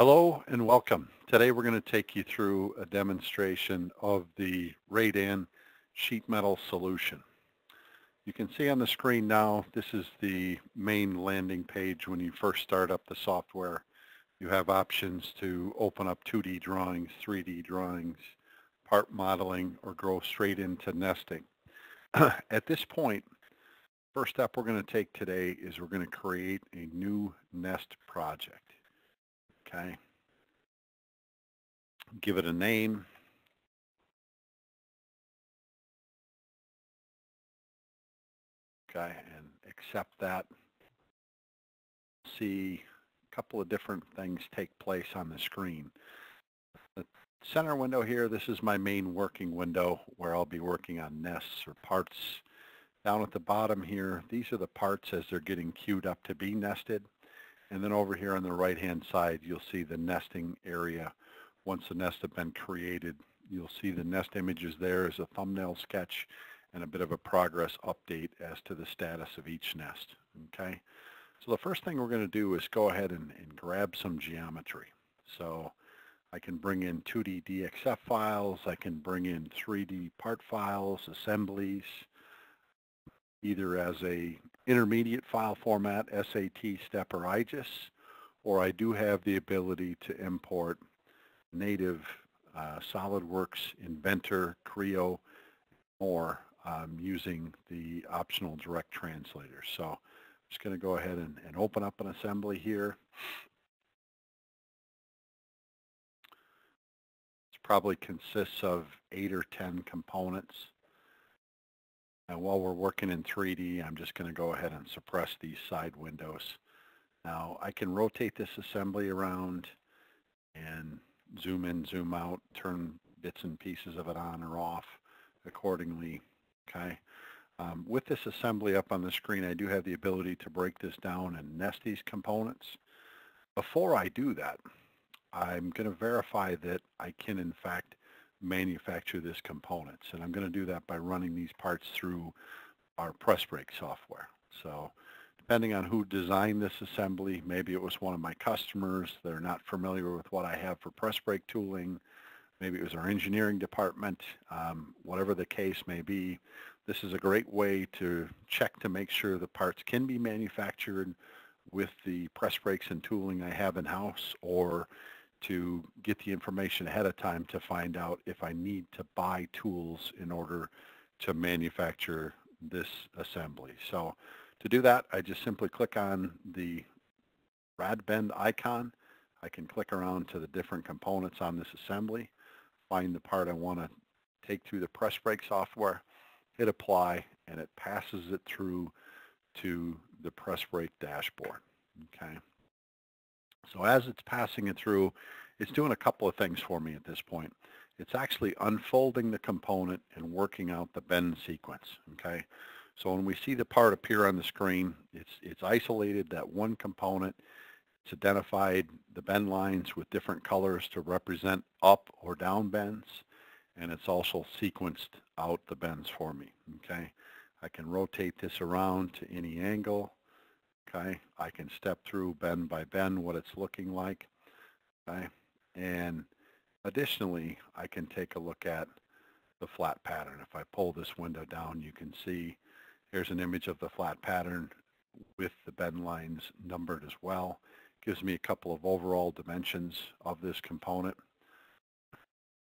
Hello and welcome. Today we're going to take you through a demonstration of the Radan Sheet Metal Solution. You can see on the screen now, this is the main landing page. When you first start up the software, you have options to open up 2D drawings, 3D drawings, part modeling, or go straight into nesting. At this point, first step we're going to take today is we're going to create a new nest project. Okay, give it a name. Okay, and accept that. See a couple of different things take place on the screen. The center window here, this is my main working window where I'll be working on nests or parts. Down at the bottom here, these are the parts as they're getting queued up to be nested. And then over here on the right-hand side, you'll see the nesting area. Once the nests have been created, you'll see the nest images there as a thumbnail sketch and a bit of a progress update as to the status of each nest, okay? So the first thing we're going to do is go ahead and grab some geometry. So I can bring in 2D DXF files, I can bring in 3D part files, assemblies, either as a intermediate file format, SAT, STEP, or IGES, or I do have the ability to import native SOLIDWORKS, Inventor, Creo, or using the optional direct translator. So I'm just going to go ahead and open up an assembly here. It probably consists of 8 or 10 components. And while we're working in 3D, I'm just going to go ahead and suppress these side windows. Now I can rotate this assembly around and zoom in, zoom out, turn bits and pieces of it on or off accordingly. Okay. With this assembly up on the screen, I do have the ability to break this down and nest these components. Before I do that, I'm going to verify that I can in fact manufacture this components, and I'm going to do that by running these parts through our press break software. So depending on who designed this assembly, maybe it was one of my customers, they're not familiar with what I have for press break tooling, maybe it was our engineering department, whatever the case may be, this is a great way to check to make sure the parts can be manufactured with the press breaks and tooling I have in-house, or to get the information ahead of time to find out if I need to buy tools in order to manufacture this assembly. So to do that, I just simply click on the Radbend icon. I can click around to the different components on this assembly, find the part I want to take through the press break software, hit apply, and it passes it through to the press break dashboard. Okay. So as it's passing it through, it's doing a couple of things for me at this point. It's actually unfolding the component and working out the bend sequence, okay? So when we see the part appear on the screen, it's isolated that one component. It's identified the bend lines with different colors to represent up or down bends, and it's also sequenced out the bends for me, okay? I can rotate this around to any angle. Okay, I can step through bend by bend what it's looking like. Okay, and additionally, I can take a look at the flat pattern. If I pull this window down, you can see here's an image of the flat pattern with the bend lines numbered as well. Gives me a couple of overall dimensions of this component.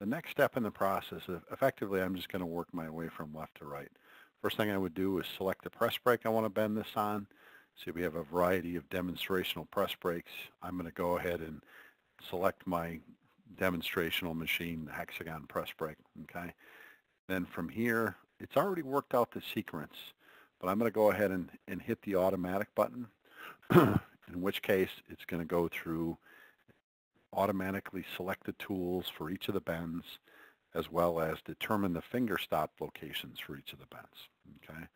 The next step in the process, effectively, I'm just going to work my way from left to right. First thing I would do is select the press break I want to bend this on. See, we have a variety of demonstrational press breaks. I'm going to go ahead and select my demonstrational machine, the hexagon press break, okay? Then from here, it's already worked out the sequence, but I'm going to go ahead and hit the automatic button, in which case it's going to go through, automatically select the tools for each of the bends, as well as determine the finger stop locations for each of the bends, okay?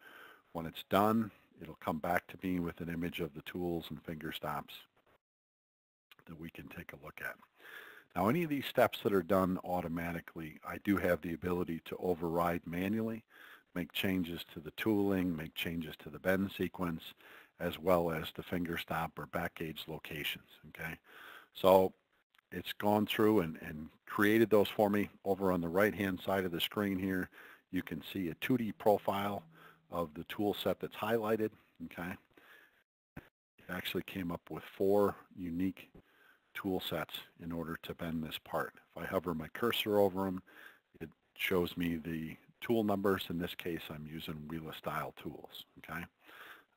When it's done, it'll come back to me with an image of the tools and finger stops that we can take a look at. Now, any of these steps that are done automatically, I do have the ability to override manually, make changes to the tooling, make changes to the bend sequence, as well as the finger stop or back gauge locations, okay? So it's gone through and created those for me. Over on the right-hand side of the screen here, you can see a 2D profile of the tool set that's highlighted, okay? It actually came up with 4 unique tool sets in order to bend this part. If I hover my cursor over them, it shows me the tool numbers. In this case, I'm using Wila style tools, okay?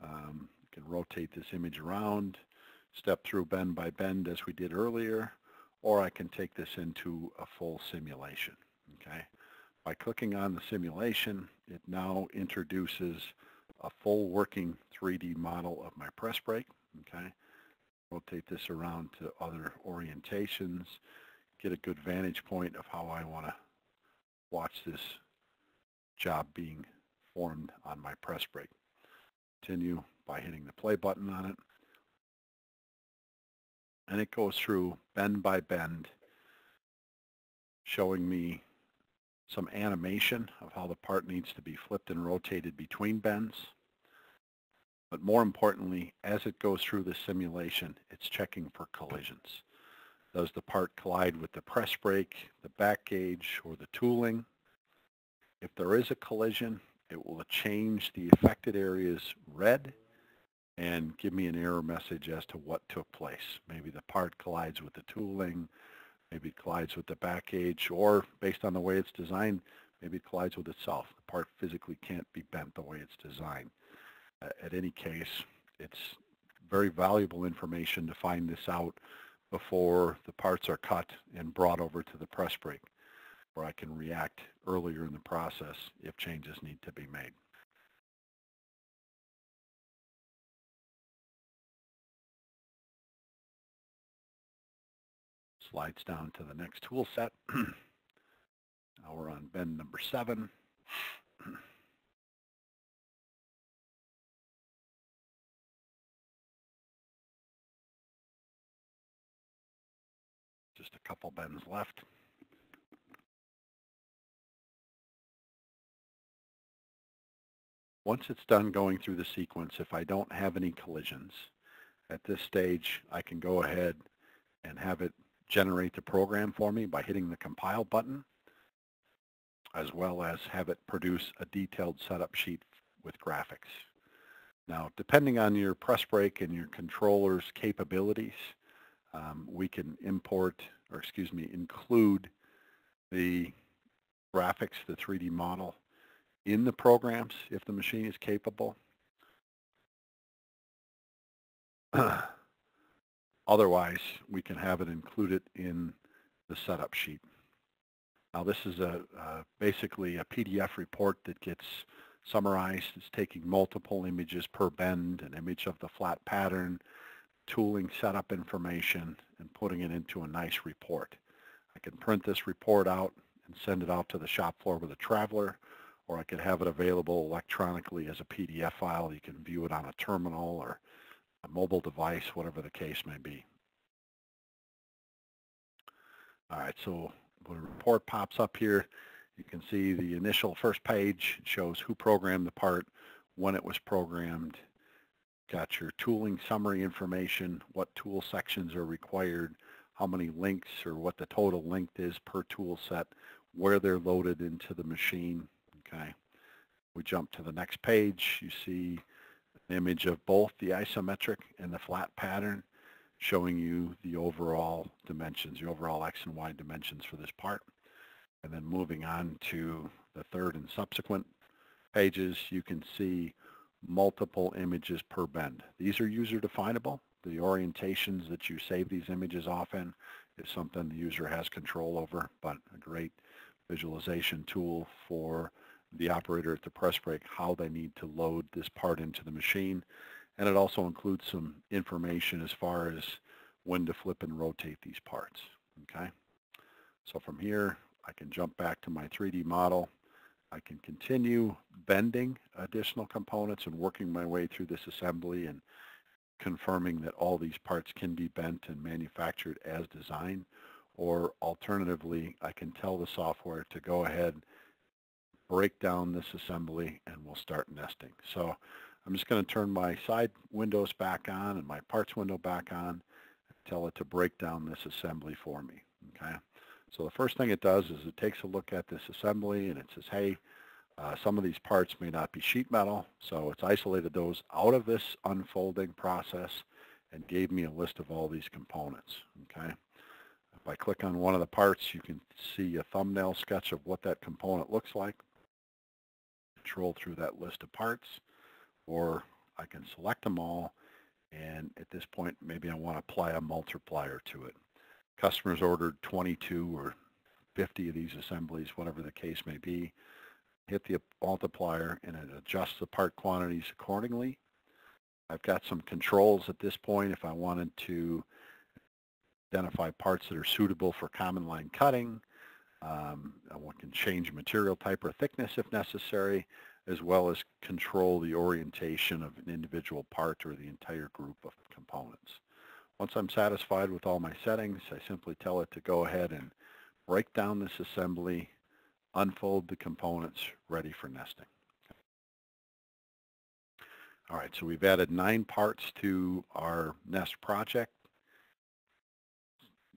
You can rotate this image around, step through bend by bend as we did earlier, or I can take this into a full simulation, okay? By clicking on the simulation, it now introduces a full working 3D model of my press brake, okay? Rotate this around to other orientations, get a good vantage point of how I want to watch this job being formed on my press brake. Continue by hitting the play button on it. And it goes through bend by bend, showing me some animation of how the part needs to be flipped and rotated between bends. But more importantly, as it goes through the simulation, it's checking for collisions. Does the part collide with the press brake, the back gauge, or the tooling? If there is a collision, it will change the affected areas red and give me an error message as to what took place. Maybe the part collides with the tooling, maybe it collides with the back gauge, or based on the way it's designed, maybe it collides with itself. The part physically can't be bent the way it's designed. At any case, it's very valuable information to find this out before the parts are cut and brought over to the press brake, where I can react earlier in the process if changes need to be made. Slides down to the next tool set. Now we're on bend number 7. Just a couple bends left. Once it's done going through the sequence, if I don't have any collisions, at this stage I can go ahead and have it generate the program for me by hitting the compile button, as well as have it produce a detailed setup sheet with graphics. Now, depending on your press brake and your controller's capabilities, we can include the graphics, the 3D model, in the programs if the machine is capable. Otherwise, we can have it included in the setup sheet. Now, this is basically a PDF report that gets summarized. It's taking multiple images per bend, an image of the flat pattern, tooling setup information, and putting it into a nice report. I can print this report out and send it out to the shop floor with a traveler, or I could have it available electronically as a PDF file. You can view it on a terminal or a mobile device, whatever the case may be. All right, so when a report pops up here, you can see the initial first page shows who programmed the part, when it was programmed, got your tooling summary information, what tool sections are required, how many links or what the total length is per tool set, where they're loaded into the machine, okay? We jump to the next page. You see an image of both the isometric and the flat pattern, showing you the overall dimensions, the overall X and Y dimensions for this part. And then moving on to the third and subsequent pages, you can see multiple images per bend. These are user definable. The orientations that you save these images off in is something the user has control over, but a great visualization tool for the operator at the press brake, how they need to load this part into the machine. And it also includes some information as far as when to flip and rotate these parts, okay? So from here, I can jump back to my 3D model. I can continue bending additional components and working my way through this assembly and confirming that all these parts can be bent and manufactured as designed. Or alternatively, I can tell the software to go ahead, break down this assembly, and we'll start nesting. So I'm just going to turn my side windows back on and my parts window back on, tell it to break down this assembly for me, okay? So the first thing it does is it takes a look at this assembly and it says, hey, some of these parts may not be sheet metal, so it's isolated those out of this unfolding process and gave me a list of all these components, okay? If I click on one of the parts, you can see a thumbnail sketch of what that component looks like. Control through that list of parts, or I can select them all, and at this point, maybe I want to apply a multiplier to it. Customers ordered 22 or 50 of these assemblies, whatever the case may be. Hit the multiplier, and it adjusts the part quantities accordingly. I've got some controls at this point if I wanted to identify parts that are suitable for common line cutting. One can change material type or thickness if necessary, as well as control the orientation of an individual part or the entire group of components. Once I'm satisfied with all my settings, I simply tell it to go ahead and break down this assembly, unfold the components, ready for nesting. All right, so we've added 9 parts to our nest project.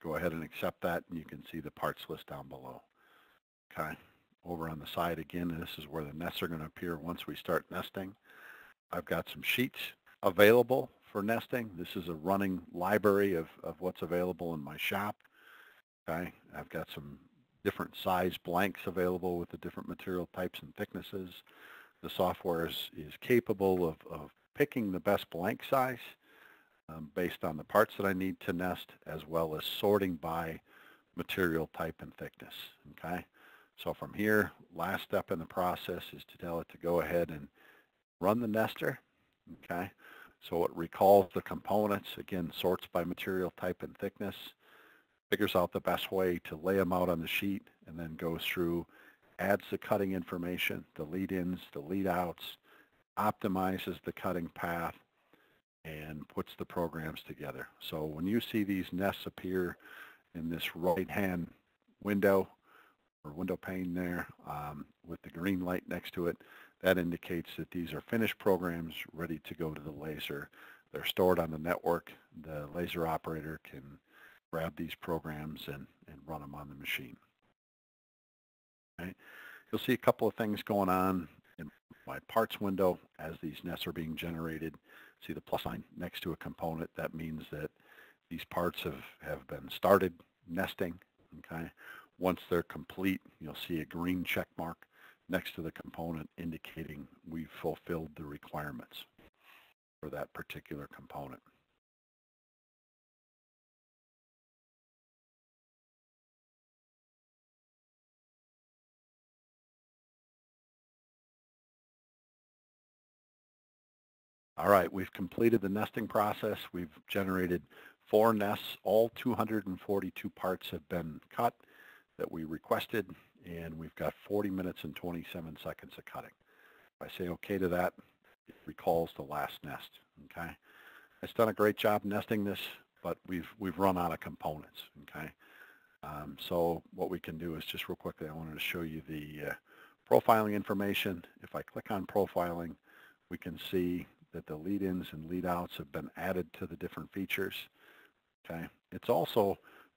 Go ahead and accept that, and you can see the parts list down below. Okay, over on the side again, and this is where the nests are going to appear once we start nesting. I've got some sheets available for nesting. This is a running library of what's available in my shop. Okay, I've got some different size blanks available with the different material types and thicknesses. The software is capable of picking the best blank size based on the parts that I need to nest, as well as sorting by material type and thickness, okay? So from here, last step in the process is to tell it to go ahead and run the nester, okay? So it recalls the components, again, sorts by material type and thickness, figures out the best way to lay them out on the sheet, and then goes through, adds the cutting information, the lead-ins, the lead-outs, optimizes the cutting path, and puts the programs together. So when you see these nests appear in this right-hand window or window pane there with the green light next to it, that indicates that these are finished programs ready to go to the laser. They're stored on the network. The laser operator can grab these programs and run them on the machine. Okay. You'll see a couple of things going on in my parts window as these nests are being generated. See the plus sign next to a component. That means that these parts have been started nesting, okay? Once they're complete, you'll see a green check mark next to the component indicating we've fulfilled the requirements for that particular component. All right, we've completed the nesting process. We've generated 4 nests. All 242 parts have been cut that we requested, and we've got 40 minutes and 27 seconds of cutting. If I say okay to that, it recalls the last nest, okay? It's done a great job nesting this, but we've run out of components, okay? So what we can do is just real quickly, I wanted to show you the profiling information. If I click on profiling, we can see that the lead-ins and lead-outs have been added to the different features, okay? It's also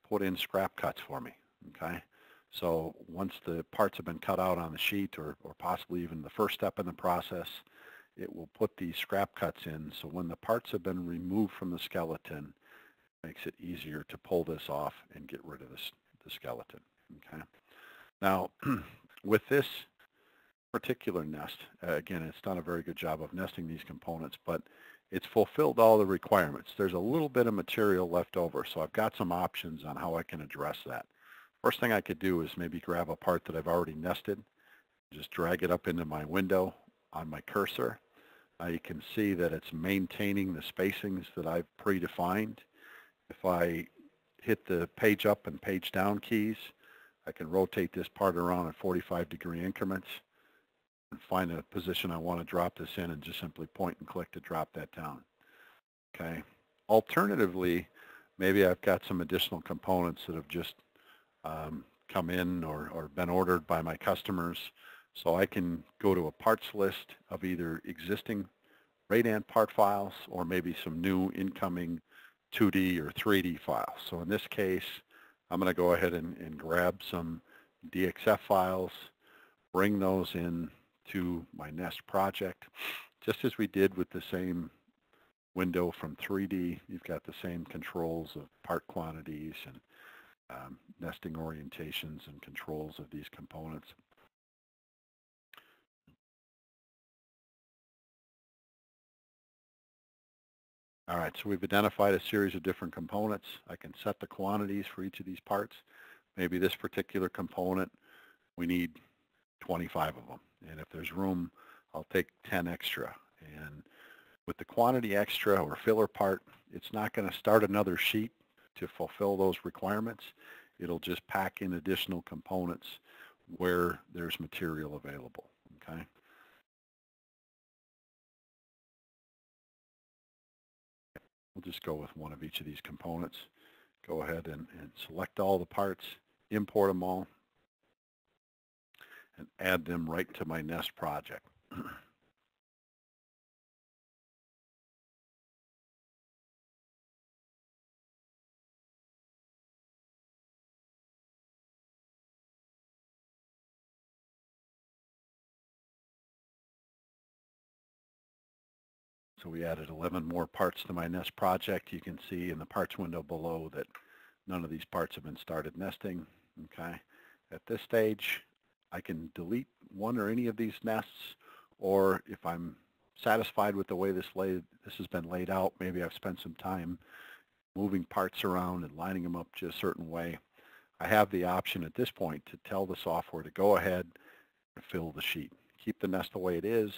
put in scrap cuts for me, okay? So once the parts have been cut out on the sheet or possibly even the first step in the process, it will put these scrap cuts in. So when the parts have been removed from the skeleton, it makes it easier to pull this off and get rid of the skeleton, okay? Now, with this particular nest, again, it's done a very good job of nesting these components, but it's fulfilled all the requirements. There's a little bit of material left over, so I've got some options on how I can address that. First thing I could do is maybe grab a part that I've already nested, just drag it up into my window on my cursor. Now you can see that it's maintaining the spacings that I've predefined. If I hit the page up and page down keys, I can rotate this part around at 45-degree increments and find a position I want to drop this in and just simply point and click to drop that down, okay? Alternatively, maybe I've got some additional components that have just come in or been ordered by my customers, so I can go to a parts list of either existing Radan part files or maybe some new incoming 2D or 3D files. So in this case, I'm going to go ahead and grab some DXF files, bring those in to my nest project. Just as we did with the same window from 3D, you've got the same controls of part quantities and nesting orientations and controls of these components. All right, so we've identified a series of different components. I can set the quantities for each of these parts. Maybe this particular component, we need 25 of them. And if there's room, I'll take 10 extra. And with the quantity extra or filler part, it's not going to start another sheet to fulfill those requirements. It'll just pack in additional components where there's material available, okay? We'll just go with one of each of these components. Go ahead and select all the parts, import them all, and add them right to my nest project. So we added 11 more parts to my nest project. You can see in the parts window below that none of these parts have been started nesting, okay? At this stage, I can delete one or any of these nests, or if I'm satisfied with the way this has been laid out, maybe I've spent some time moving parts around and lining them up to a certain way, I have the option at this point to tell the software to go ahead and fill the sheet. Keep the nest the way it is,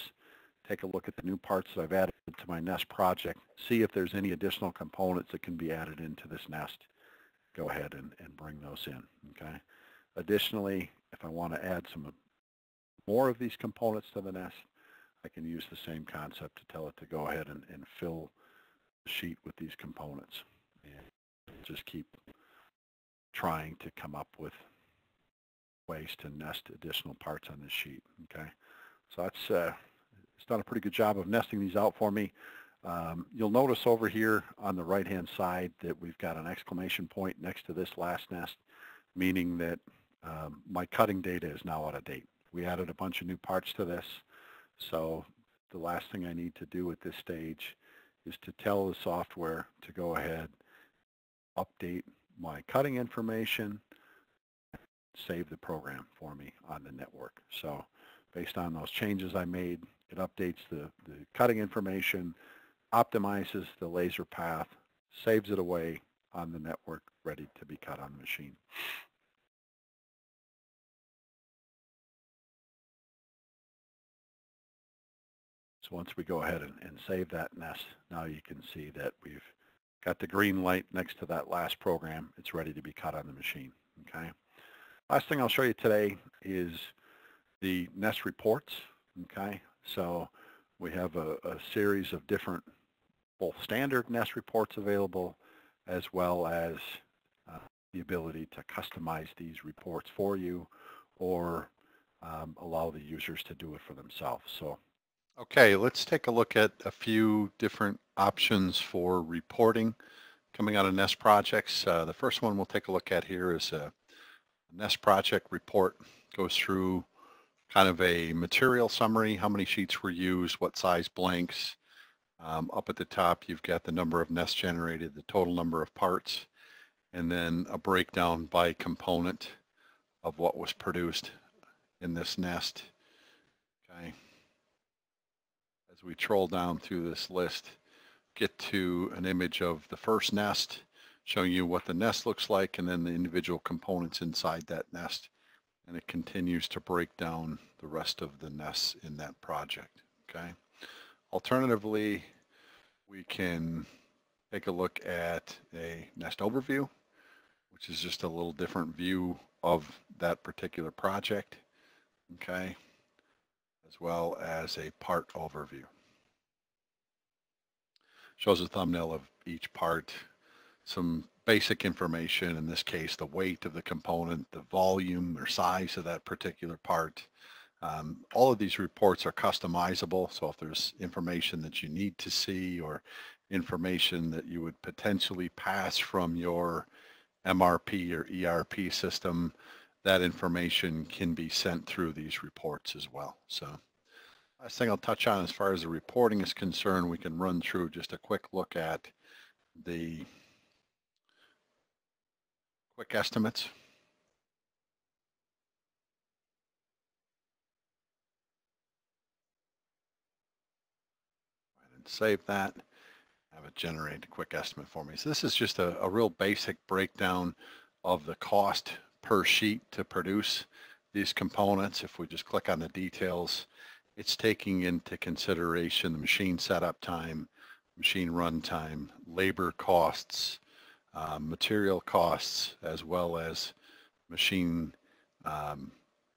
take a look at the new parts that I've added to my nest project, see if there's any additional components that can be added into this nest. Go ahead and bring those in, okay? Additionally, if I want to add some more of these components to the nest, I can use the same concept to tell it to go ahead and fill the sheet with these components. And just keep trying to come up with ways to nest additional parts on this sheet, okay? So that's... It's done a pretty good job of nesting these out for me. You'll notice over here on the right-hand side that we've got an exclamation point next to this last nest, meaning that my cutting data is now out of date. We added a bunch of new parts to this, so the last thing I need to do at this stage is to tell the software to go ahead, update my cutting information, save the program for me on the network. So based on those changes I made, it updates the cutting information, optimizes the laser path, saves it away on the network, ready to be cut on the machine. So once we go ahead and save that nest, now you can see that we've got the green light next to that last program. It's ready to be cut on the machine, okay? Last thing I'll show you today is the nest reports, okay? So we have a series of different both standard nest reports available as well as the ability to customize these reports for you or allow the users to do it for themselves. So, okay, let's take a look at a few different options for reporting coming out of nest projects. The first one we'll take a look at here is a nest project report. Goes through kind of a material summary, how many sheets were used, what size blanks. Up at the top, you've got the number of nests generated, the total number of parts, and then a breakdown by component of what was produced in this nest. Okay. As we troll down through this list, get to an image of the first nest, showing you what the nest looks like, and then the individual components inside that nest. And it continues to break down the rest of the nests in that project, okay? Alternatively, we can take a look at a nest overview, which is just a little different view of that particular project, okay? As well as a part overview. Shows a thumbnail of each part, some basic information, in this case, the weight of the component, the volume or size of that particular part. All of these reports are customizable, so if there's information that you need to see or information that you would potentially pass from your MRP or ERP system, that information can be sent through these reports as well. So last thing I'll touch on as far as the reporting is concerned, we can run through just a quick look at the quick estimates. I didn't save that. Have it generate a quick estimate for me. So this is just a real basic breakdown of the cost per sheet to produce these components. If we just click on the details, it's taking into consideration the machine setup time, machine run time, labor costs, material costs, as well as machine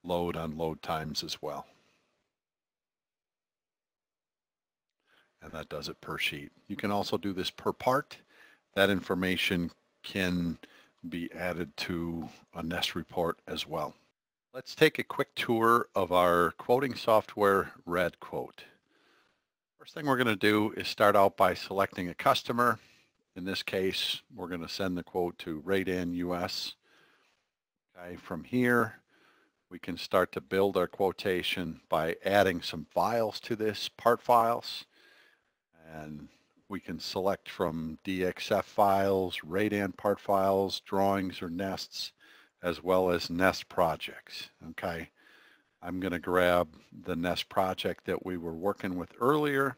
load, unload times as well. And that does it per sheet. You can also do this per part. That information can be added to a NEST report as well. Let's take a quick tour of our quoting software, RadQuote. First thing we're going to do is start out by selecting a customer. In this case, we're going to send the quote to Radan US. Okay, from here, we can start to build our quotation by adding some files to this, part files. And we can select from DXF files, Radan part files, drawings or nests, as well as nest projects. Okay, I'm going to grab the nest project that we were working with earlier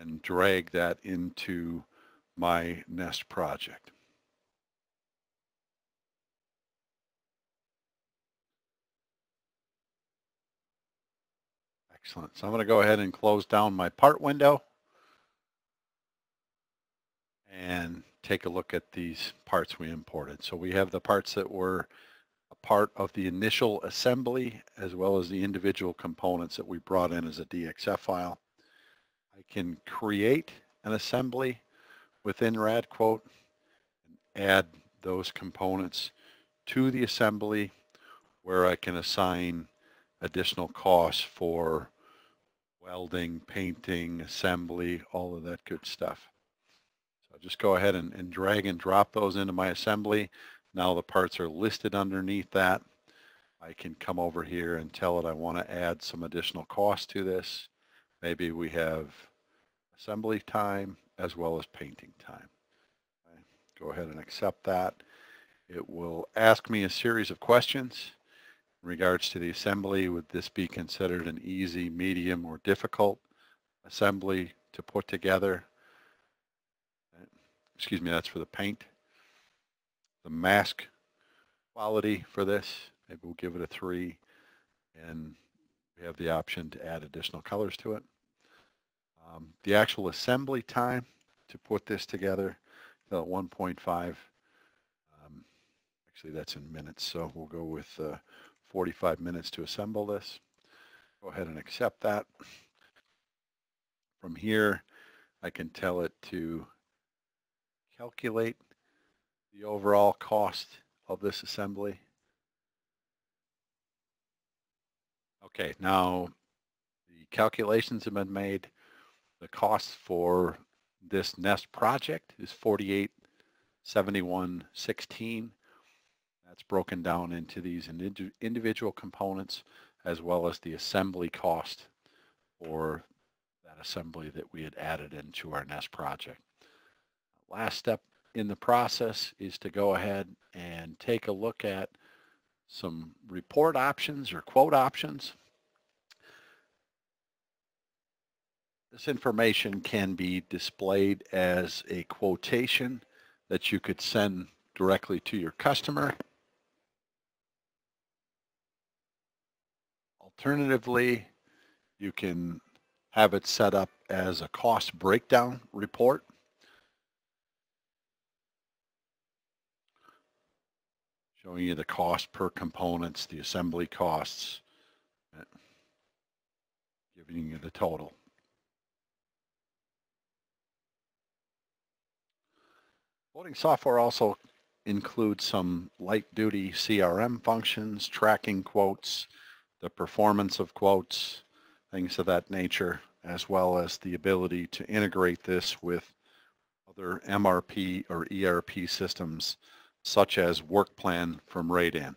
and drag that into my nest project. Excellent. So I'm going to go ahead and close down my part window and take a look at these parts we imported. So we have the parts that were a part of the initial assembly, as well as the individual components that we brought in as a DXF file. I can create an assembly within RadQuote and add those components to the assembly, where I can assign additional costs for welding, painting, assembly, all of that good stuff. So I'll just go ahead and drag and drop those into my assembly. Now the parts are listed underneath that. I can come over here and tell it I want to add some additional cost to this. Maybe we have assembly time as well as painting time. Okay. Go ahead and accept that. It will ask me a series of questions. In regards to the assembly, would this be considered an easy, medium, or difficult assembly to put together? Excuse me, that's for the paint. The mask quality for this, maybe we'll give it a 3, and we have the option to add additional colors to it. The actual assembly time to put this together, 1.5. Actually, that's in minutes, so we'll go with 45 minutes to assemble this. Go ahead and accept that. From here, I can tell it to calculate the overall cost of this assembly. Okay, now the calculations have been made. The cost for this nest project is $48.71.16. That's broken down into these individual components, as well as the assembly cost for that assembly that we had added into our nest project. Last step in the process is to go ahead and take a look at some report options or quote options. This information can be displayed as a quotation that you could send directly to your customer. Alternatively, you can have it set up as a cost breakdown report. Showing you the cost per components, the assembly costs, giving you the total. Quoting software also includes some light-duty CRM functions, tracking quotes, the performance of quotes, things of that nature. as well as the ability to integrate this with other MRP or ERP systems, such as Work Plan from Radan.